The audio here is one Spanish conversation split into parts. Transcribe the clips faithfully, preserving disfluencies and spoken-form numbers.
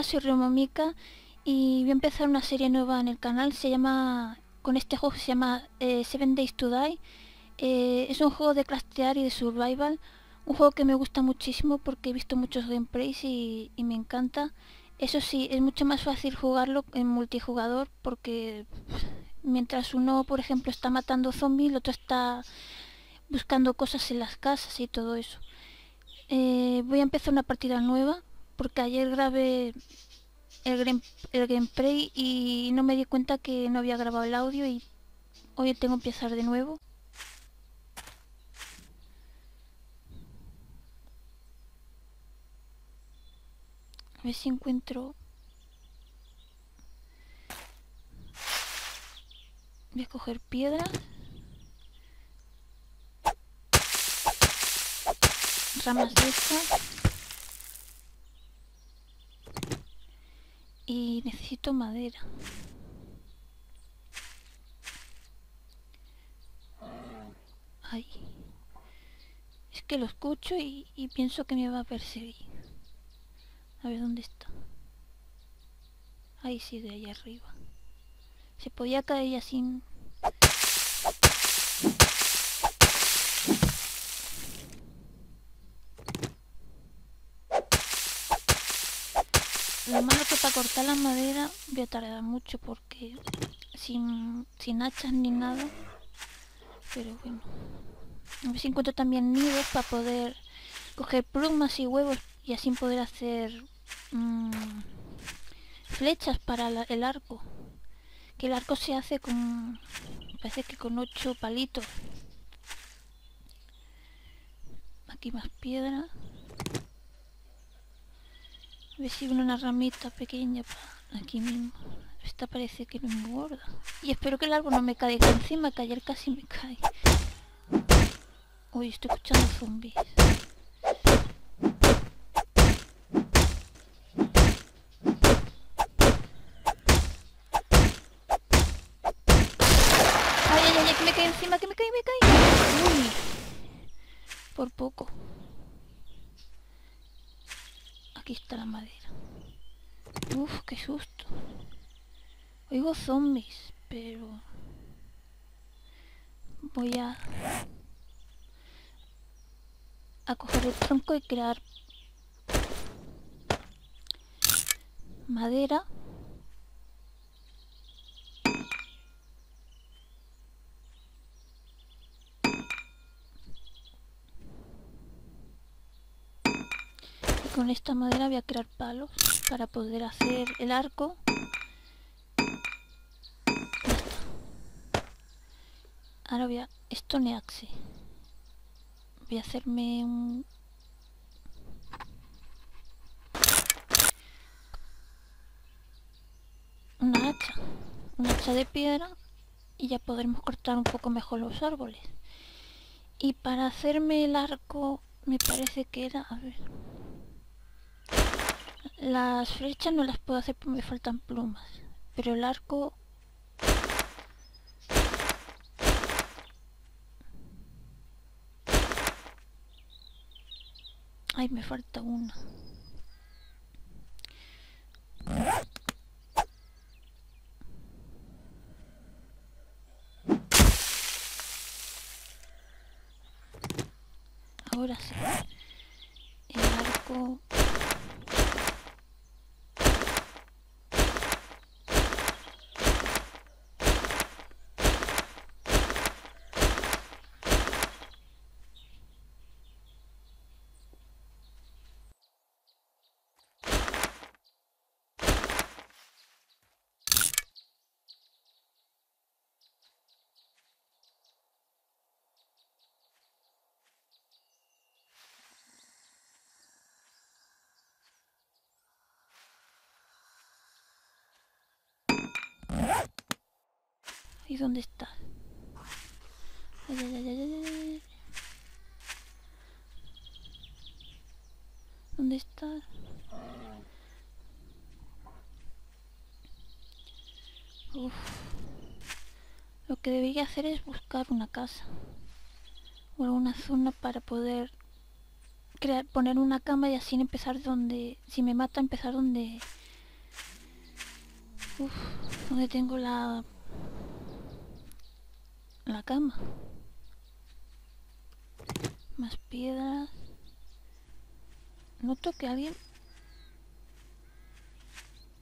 Hola, soy Romomika y voy a empezar una serie nueva en el canal. Se llama, con este juego se llama eh, seven days to die. Eh, es un juego de craftear y de survival. Un juego que me gusta muchísimo porque he visto muchos gameplays y, y me encanta. Eso sí, es mucho más fácil jugarlo en multijugador porque mientras uno, por ejemplo, está matando zombies, el otro está buscando cosas en las casas y todo eso. Eh, voy a empezar una partida nueva porque ayer grabé el, el gameplay y no me di cuenta que no había grabado el audio y hoy tengo que empezar de nuevo. A ver si encuentro... Voy a coger piedras. Ramas de estas. Y necesito madera. Ay. Es que lo escucho y, y pienso que me va a perseguir. A ver, ¿dónde está? Ahí sí, de allá arriba. Se podía caer ya sin... Lo malo que para cortar la madera voy a tardar mucho porque sin, sin hachas ni nada. Pero bueno. A ver si encuentro también nidos para poder coger plumas y huevos. Y así poder hacer mmm, flechas para la, el arco. Que el arco se hace con... Parece que con ocho palitos. Aquí más piedra. A ver si una ramita pequeña para aquí mismo. Esta parece que me engorda. Y espero que el árbol no me caiga encima, que ayer casi me cae. Uy, estoy escuchando zombies. Encima que me caí, me caí. Uy, por poco. Aquí está la madera. Uf, qué susto. Oigo zombies, pero... Voy a... A coger el tronco y crear... Madera. Con esta madera voy a crear palos para poder hacer el arco. Ahora voy a stone axe. Voy a hacerme un... Una hacha. Una hacha de piedra y ya podremos cortar un poco mejor los árboles. Y para hacerme el arco me parece que era... A ver... Las flechas no las puedo hacer porque me faltan plumas. Pero el arco... Ay, me falta una. Ahora sí. El arco... ¿Y dónde está? Ay, ay, ay, ay, ay. ¿Dónde está? Uf. Lo que debería hacer es buscar una casa o alguna zona para poder crear, poner una cama y así empezar donde, si me mata, empezar donde Uf, ¿dónde tengo la... la cama? Más piedras. Noto que alguien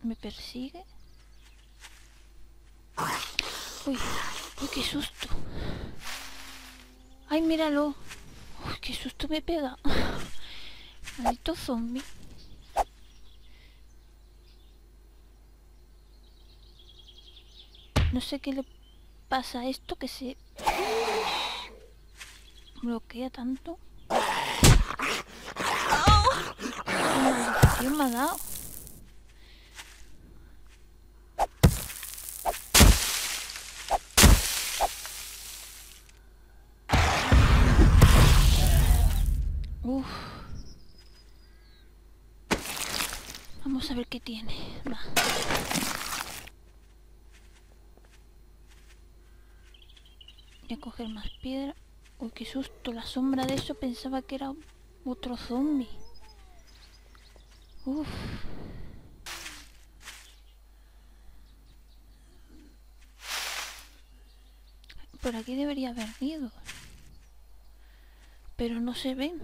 me persigue. Uy, uy, qué susto. Ay, míralo. Uy, qué susto me pega. Maldito zombie. No sé qué le pasa a esto que se bloquea tanto. ¿Quién me ha dado? Uf. Vamos a ver qué tiene. Va. Voy a coger más piedra. Uy, qué susto. La sombra de eso pensaba que era otro zombie. Uf. Por aquí debería haber ido, pero no se ven.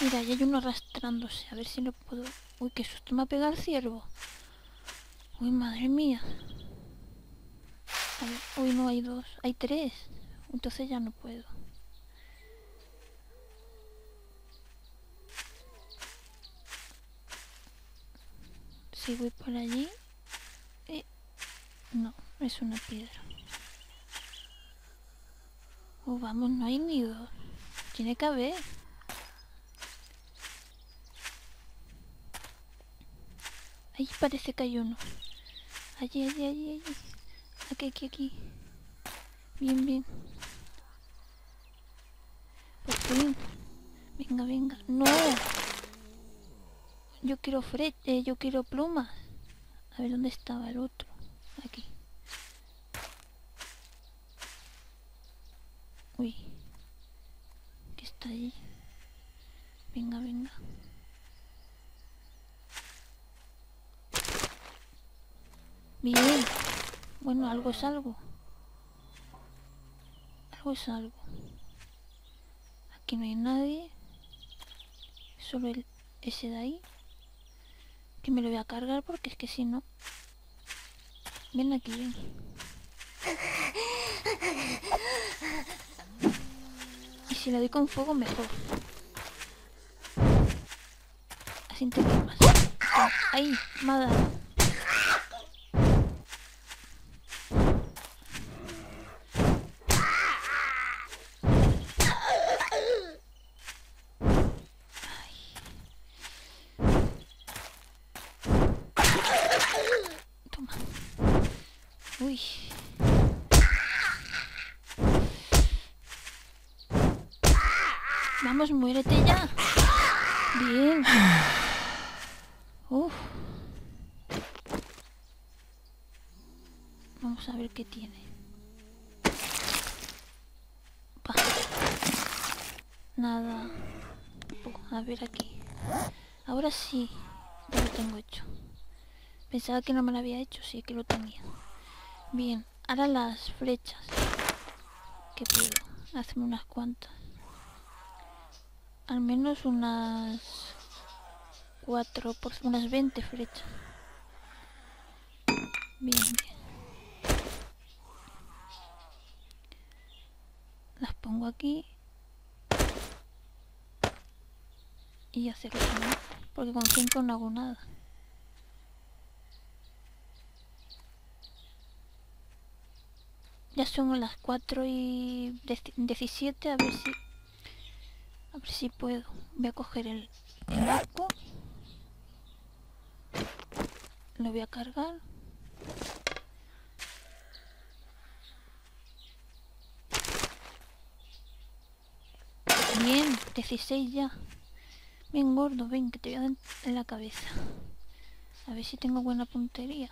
Mira, ya hay uno arrastrándose, a ver si lo puedo... Uy, qué susto me ha pegado el ciervo. Uy, madre mía. A ver, uy, no, hay dos, hay tres. Entonces ya no puedo. Si voy por allí... Eh, no, es una piedra. Oh, vamos, no hay ni dos. Tiene que haber. Ahí parece que hay uno. Allí, allí, allí, allí. Aquí, aquí, aquí. Bien, bien. Por fin. Venga, venga. ¡No! Yo quiero fre eh, yo quiero plumas. A ver, ¿dónde estaba el otro? Aquí. Uy. ¿Qué está allí? Venga, venga. Bien, bueno, algo es algo. Algo es algo. Aquí no hay nadie. Solo el, ese de ahí. Que me lo voy a cargar porque es que si no... Ven aquí, ven. Y si le doy con fuego, mejor. Así te quemas. Ahí, mada. Uy. Vamos, muérete ya. Bien. Uf. Vamos a ver qué tiene. Bah. Nada. A ver aquí. Ahora sí. Ya lo tengo hecho. Pensaba que no me lo había hecho, sí que lo tenía. Bien, ahora las flechas. Que puedo hacerme unas cuantas. Al menos unas cuatro, por unas veinte flechas. Bien, bien. Las pongo aquí. Y hacerlo también, porque con cinco no hago nada. Ya son las cuatro y diecisiete, a ver si a ver si puedo. Voy a coger el, el arco. Lo voy a cargar. Bien, dieciséis ya. Bien, gordo, ven, que te voy a dar en la cabeza. A ver si tengo buena puntería.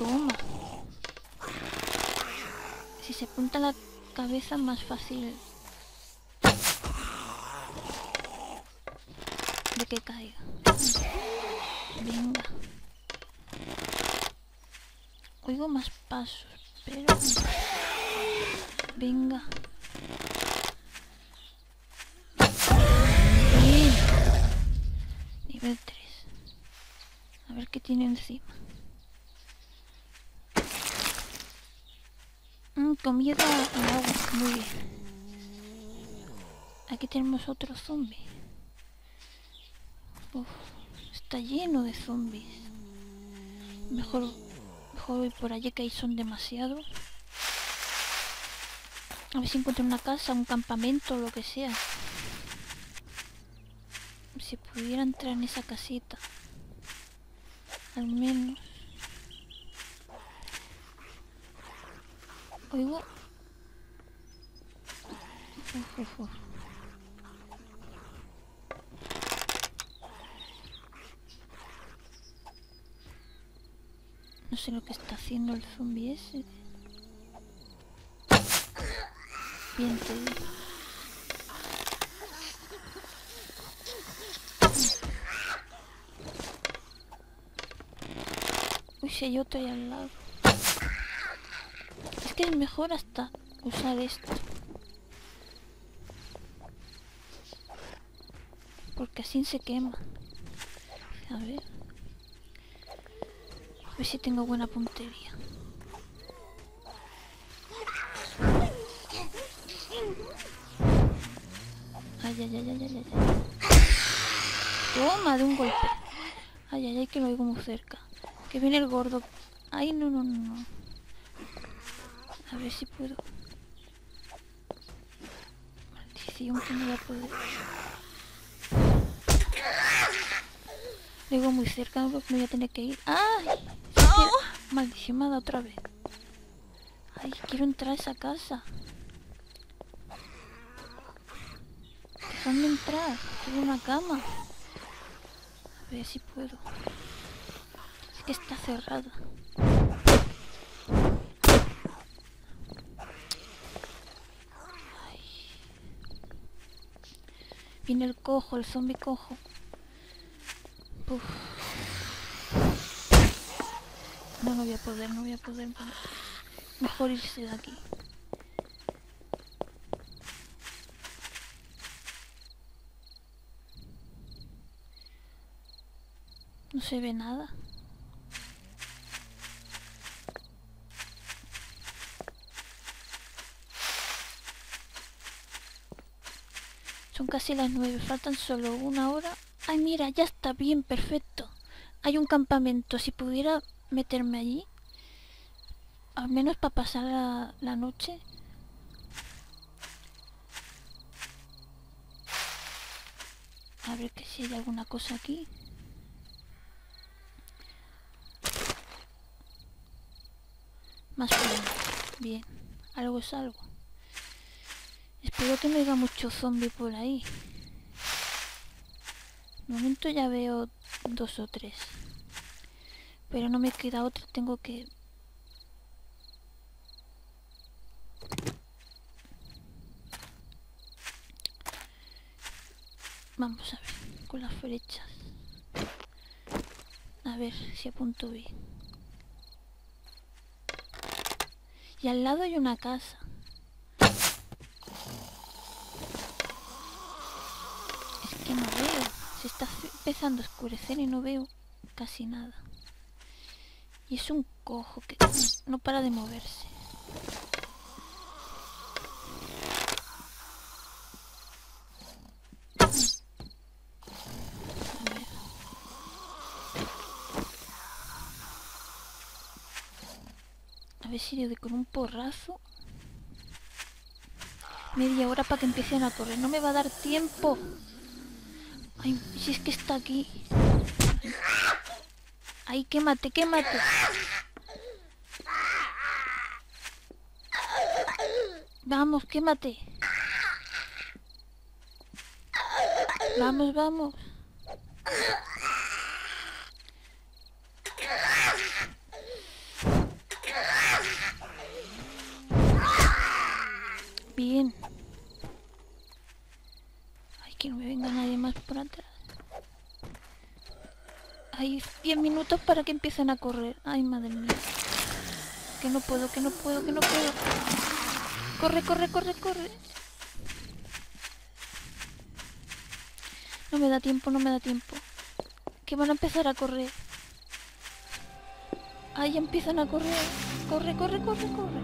tu bomba. Si se apunta la cabeza, más fácil de que caiga. Venga. Oigo más pasos, pero... Venga. Bien. Nivel tres. A ver qué tiene encima. Mm, comida y agua. Muy bien. Aquí tenemos otro zombie. Uf, está lleno de zombies. Mejor, mejor voy por allí, que ahí son demasiados. A ver si encuentro una casa, un campamento, lo que sea. Si pudiera entrar en esa casita. Al menos. Oigo. Uf, uf, uf. No sé lo que está haciendo el zombie ese. Bien, te digo. Uy, si hay otro ahí al lado. Es que es mejor hasta usar esto. Porque así se quema. A ver. A ver si tengo buena puntería. Ay, ay, ay, ay, ay, ay. Toma, de un golpe. Ay, ay, ay, que lo oigo muy cerca. Que viene el gordo. Ay, no, no, no, no. A ver si puedo. Maldición, que no voy a poder. Lo oigo muy cerca, me voy a tener que ir. ¡Ay! Oh. Maldición, me ha dado otra vez. Ay, quiero entrar a esa casa. Déjame entrar, tengo una cama. A ver si puedo. Es que está cerrada. Ay. Viene el cojo, el zombie cojo. Uf. No, no voy a poder, no voy a poder. Mejor irse de aquí. No se ve nada. Son casi las nueve, faltan solo una hora. Ay, mira, ya está bien, perfecto. Hay un campamento, si pudiera meterme allí. Al menos para pasar la, la noche. A ver que si hay alguna cosa aquí. Más bien, bien, algo es algo. Espero que no haya mucho zombie por ahí. De momento ya veo dos o tres. Pero no me queda otra, tengo que... Vamos a ver, con las flechas. A ver si apunto bien. Y al lado hay una casa. Es que no veo. Se está empezando a oscurecer y no veo casi nada. Y es un cojo que no para de moverse. A ver si le doy con un porrazo. Media hora para que empiecen a correr. No me va a dar tiempo. Ay, si es que está aquí. Ay, quémate, quémate. Vamos, quémate. Vamos, vamos. bien. Ay, que no me venga nadie más por atrás. Hay diez minutos para que empiecen a correr. Ay, madre mía. Que no puedo, que no puedo, que no puedo. Corre, corre, corre, corre. No me da tiempo, no me da tiempo. Que van a empezar a correr. Ahí empiezan a correr. Corre, corre, corre, corre.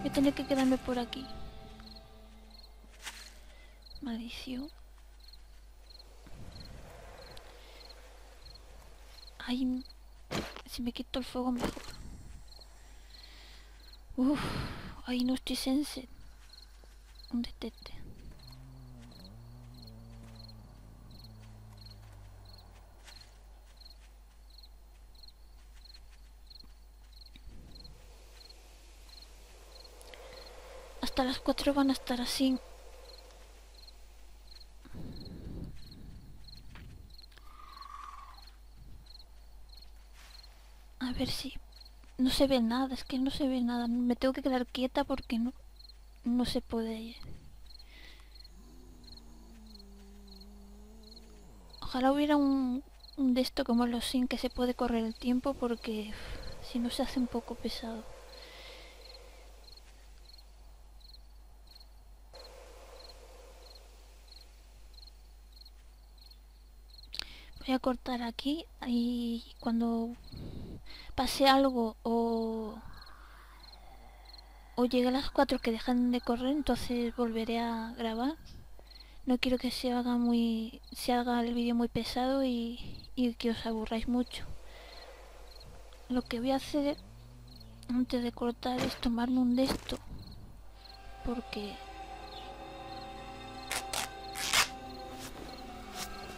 Voy a tener que quedarme por aquí. Maldición. Ay, si me quito el fuego mejor. Uff, ahí no estoy sense. Un detente. Hasta las cuatro van a estar así. A ver si... No se ve nada, es que no se ve nada. Me tengo que quedar quieta porque no... No se puede ir. Ojalá hubiera un... Un de esto como los Sims que se puede correr el tiempo porque... Si no se hace un poco pesado. Voy a cortar aquí y cuando pase algo o, o llegue a las cuatro que dejan de correr, entonces volveré a grabar. No quiero que se haga muy se haga el vídeo muy pesado y, y que os aburráis mucho. Lo que voy a hacer antes de cortar es tomarme un de esto porque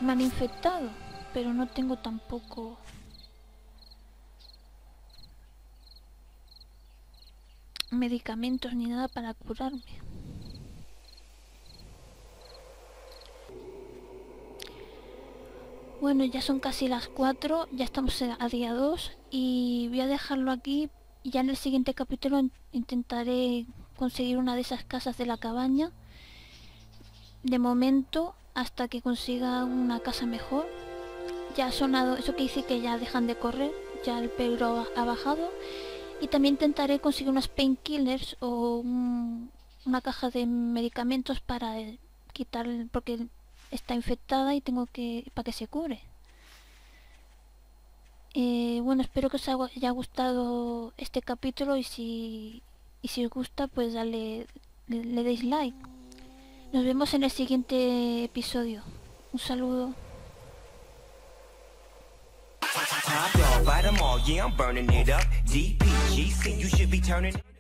me han infectado, pero no tengo tampoco. Medicamentos ni nada para curarme. Bueno, ya son casi las cuatro, ya estamos a día dos y voy a dejarlo aquí. Ya en el siguiente capítulo intentaré conseguir una de esas casas de la cabaña. De momento, hasta que consiga una casa mejor. Ya ha sonado, eso que dice que ya dejan de correr, ya el peligro ha bajado. Y también intentaré conseguir unas painkillers o un, una caja de medicamentos para el, quitar, el, porque está infectada y tengo que, para que se cure. Eh, bueno, espero que os haya gustado este capítulo y si, y si os gusta, pues dale, le, le deis like. Nos vemos en el siguiente episodio. Un saludo. Top dog, light 'em all, yeah, I'm burning it up. D P G C, you should be turning